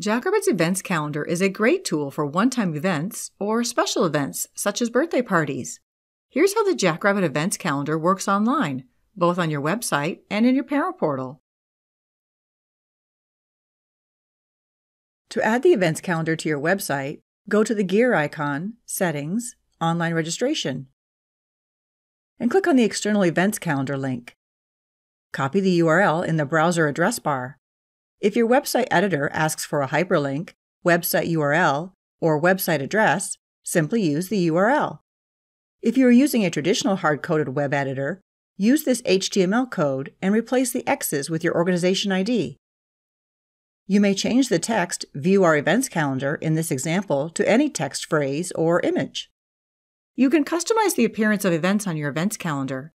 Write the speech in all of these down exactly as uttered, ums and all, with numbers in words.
Jacobit's events calendar is a great tool for one-time events or special events, such as birthday parties. Here's how the Jackrabbit events calendar works online, both on your website and in your parent portal. To add the events calendar to your website, go to the gear icon, Settings, Online Registration, and click on the External Events Calendar link. Copy the U R L in the browser address bar. If your website editor asks for a hyperlink, website U R L, or website address, simply use the U R L. If you are using a traditional hard-coded web editor, use this H T M L code and replace the X's with your organization I D. You may change the text View Our Events Calendar in this example to any text phrase or image. You can customize the appearance of events on your events calendar.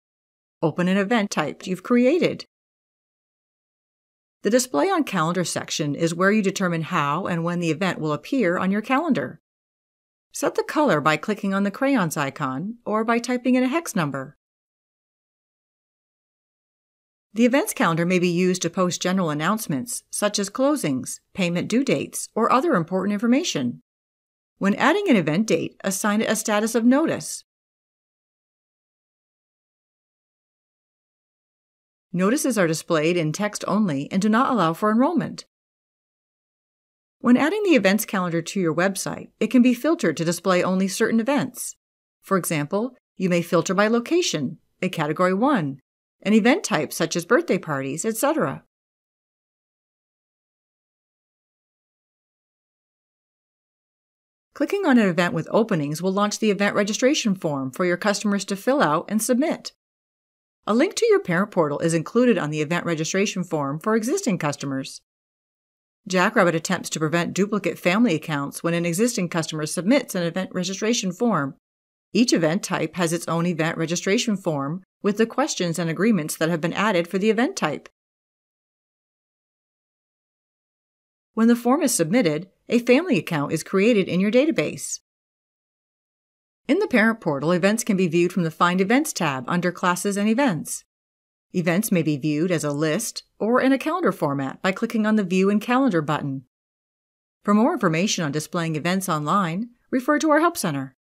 Open an event type you've created. The Display on Calendar section is where you determine how and when the event will appear on your calendar. Set the color by clicking on the crayons icon or by typing in a hex number. The events calendar may be used to post general announcements, such as closings, payment due dates, or other important information. When adding an event date, assign it a status of notice. Notices are displayed in text only and do not allow for enrollment. When adding the events calendar to your website, it can be filtered to display only certain events. For example, you may filter by location, a category one, an event type such as birthday parties, et cetera. Clicking on an event with openings will launch the event registration form for your customers to fill out and submit. A link to your parent portal is included on the event registration form for existing customers. Jackrabbit attempts to prevent duplicate family accounts when an existing customer submits an event registration form. Each event type has its own event registration form with the questions and agreements that have been added for the event type. When the form is submitted, a family account is created in your database. In the parent portal, events can be viewed from the Find Events tab under Classes and Events. Events may be viewed as a list or in a calendar format by clicking on the View in Calendar button. For more information on displaying events online, refer to our Help Center.